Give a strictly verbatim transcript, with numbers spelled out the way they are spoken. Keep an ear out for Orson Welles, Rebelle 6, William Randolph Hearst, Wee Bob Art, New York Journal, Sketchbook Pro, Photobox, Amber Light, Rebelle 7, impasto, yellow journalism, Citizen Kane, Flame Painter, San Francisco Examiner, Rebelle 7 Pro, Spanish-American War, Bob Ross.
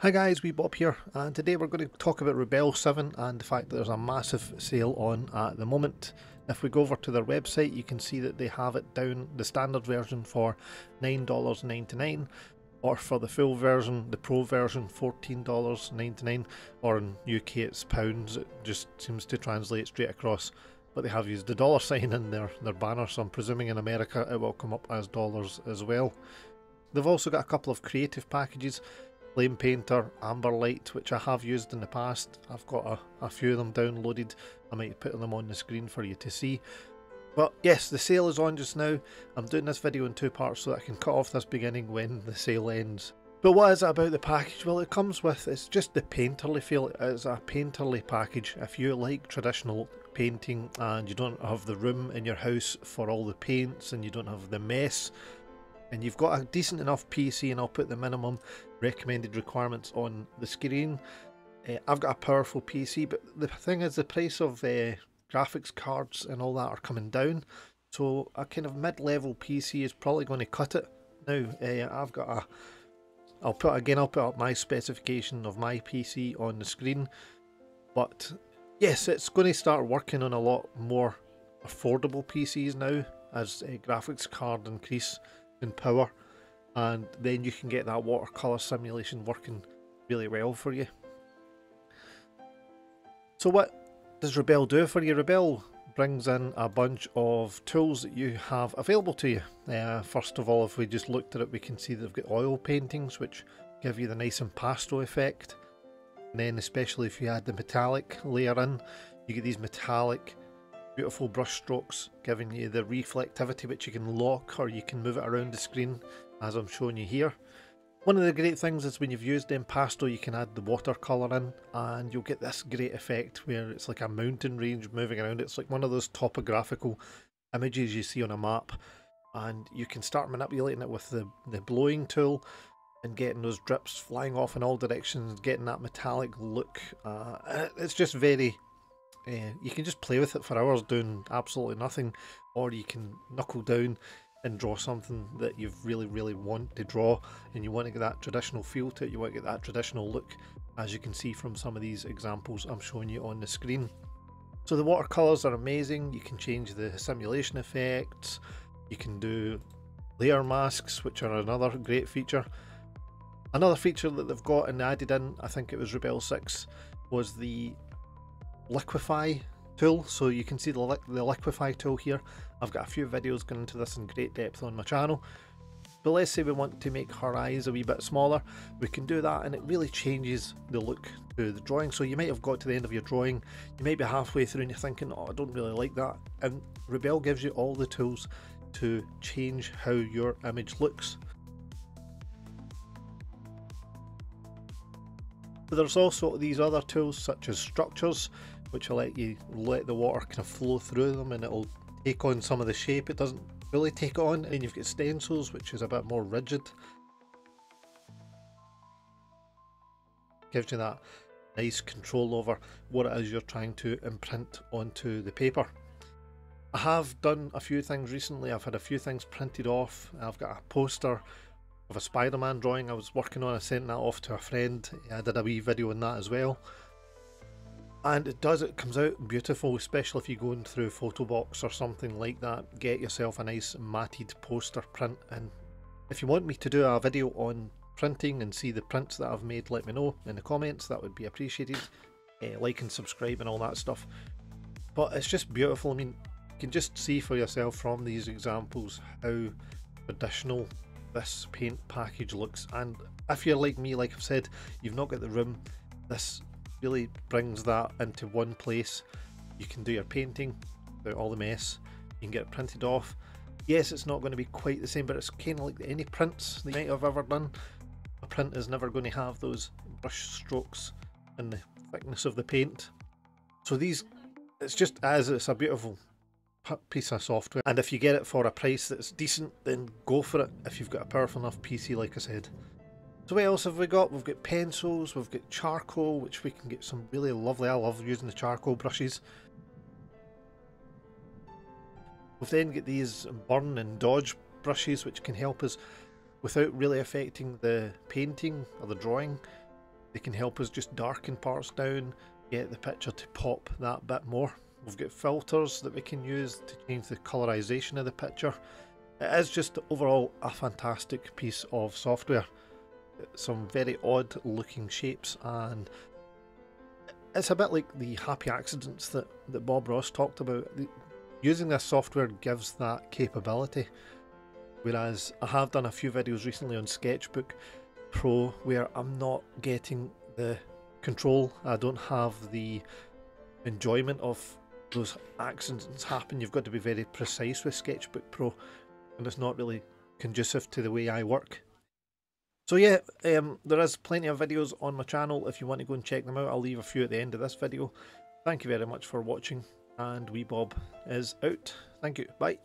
Hi guys, wee Bob here, and today we're going to talk about Rebelle seven and the fact that there's a massive sale on at the moment. If we go over to their website, you can see that they have it down, the standard version for nine ninety-nine, or for the full version, the pro version, fourteen ninety-nine, or in U K it's pounds, it just seems to translate straight across, but they have used the dollar sign in their, their banner, so I'm presuming in America it will come up as dollars as well. They've also got a couple of creative packages. Flame Painter, Amber Light, which I have used in the past. I've got a, a few of them downloaded. I might put them on the screen for you to see. But yes, the sale is on just now. I'm doing this video in two parts so that I can cut off this beginning when the sale ends. But what is it about the package? Well, it comes with, it's just the painterly feel. It's a painterly package. If you like traditional painting and you don't have the room in your house for all the paints and you don't have the mess, and you've got a decent enough P C, and I'll put the minimum recommended requirements on the screen. Uh, I've got a powerful P C, but the thing is the price of uh, graphics cards and all that are coming down, so a kind of mid-level P C is probably going to cut it. Now, uh, I've got a, I'll put, again, I'll put up my specification of my P C on the screen, but yes, it's going to start working on a lot more affordable P Cs now as a graphics card increase in power, and then you can get that watercolor simulation working really well for you. So what does Rebelle do for you? Rebelle brings in a bunch of tools that you have available to you. Uh, first of all, if we just looked at it, we can see they've got oil paintings which give you the nice impasto effect, and then especially if you add the metallic layer in, you get these metallic beautiful brush strokes giving you the reflectivity which you can lock or you can move it around the screen as I'm showing you here. One of the great things is when you've used the impasto you can add the watercolour in and you'll get this great effect where it's like a mountain range moving around. It's like one of those topographical images you see on a map, and you can start manipulating it with the, the blowing tool and getting those drips flying off in all directions, getting that metallic look. Uh, it's just very... Uh, you can just play with it for hours doing absolutely nothing, or you can knuckle down and draw something that you really really want to draw, and you want to get that traditional feel to it, you want to get that traditional look, as you can see from some of these examples I'm showing you on the screen. So the watercolors are amazing. You can change the simulation effects, you can do layer masks, which are another great feature. Another feature that they've got and added in, I think it was Rebelle six, was the liquify tool. So you can see the, li the liquify tool here. I've got a few videos going into this in great depth on my channel, but let's say we want to make her eyes a wee bit smaller, we can do that, and it really changes the look to the drawing. So you might have got to the end of your drawing, you might be halfway through and you're thinking, oh, I don't really like that, and Rebelle gives you all the tools to change how your image looks. But there's also these other tools such as structures, which will let you let the water kind of flow through them and it'll take on some of the shape. It doesn't really take it on. And you've got stencils, which is a bit more rigid. Gives you that nice control over what it is you're trying to imprint onto the paper. I have done a few things recently. I've had a few things printed off. I've got a poster of a Spider-Man drawing I was working on. I sent that off to a friend. I did a wee video on that as well. And it does, it comes out beautiful, especially if you're going through Photobox or something like that. Get yourself a nice matted poster print. And if you want me to do a video on printing and see the prints that I've made, let me know in the comments. That would be appreciated. Uh, like and subscribe and all that stuff. But it's just beautiful. I mean, you can just see for yourself from these examples how traditional this paint package looks. And if you're like me, like I've said, you've not got the room, this really brings that into one place. You can do your painting without all the mess, you can get it printed off. Yes, it's not going to be quite the same, but it's kind of like any prints that you might have ever done. A print is never going to have those brush strokes and the thickness of the paint. So these, it's just as it's a beautiful piece of software, and if you get it for a price that's decent, then go for it if you've got a powerful enough P C, like I said. So what else have we got? We've got pencils, we've got charcoal, which we can get some really lovely, I love using the charcoal brushes. We've then got these burn and dodge brushes which can help us without really affecting the painting or the drawing. They can help us just darken parts down, get the picture to pop that bit more. We've got filters that we can use to change the colorization of the picture. It is just overall a fantastic piece of software. Some very odd looking shapes, and it's a bit like the happy accidents that, that Bob Ross talked about. The, using this software gives that capability. Whereas I have done a few videos recently on Sketchbook Pro where I'm not getting the control. I don't have the enjoyment of those accidents happen. You've got to be very precise with Sketchbook Pro, and it's not really conducive to the way I work. So yeah, um, there is plenty of videos on my channel if you want to go and check them out. I'll leave a few at the end of this video. Thank you very much for watching, and Wee Bob is out. Thank you, bye.